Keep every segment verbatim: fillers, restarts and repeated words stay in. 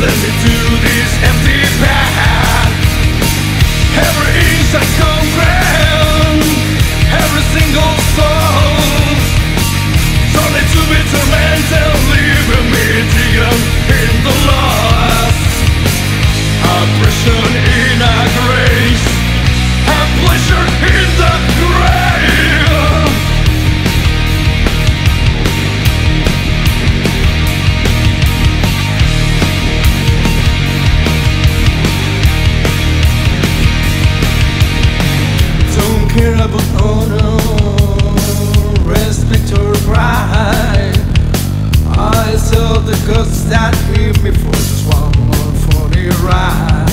listen to this empty path. Every inch I comprehend, every single soul, surely to be tormented, leaving me digging in the loss. Oppression in a grace, and pleasure in the grave. Don't care about honor, respect or pride. I saw the gods that give me for swamp or for the ride.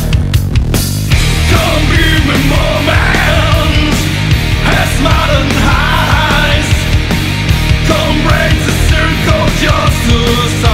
Don't give me moments as modern highs. Don't break the circle just to stop.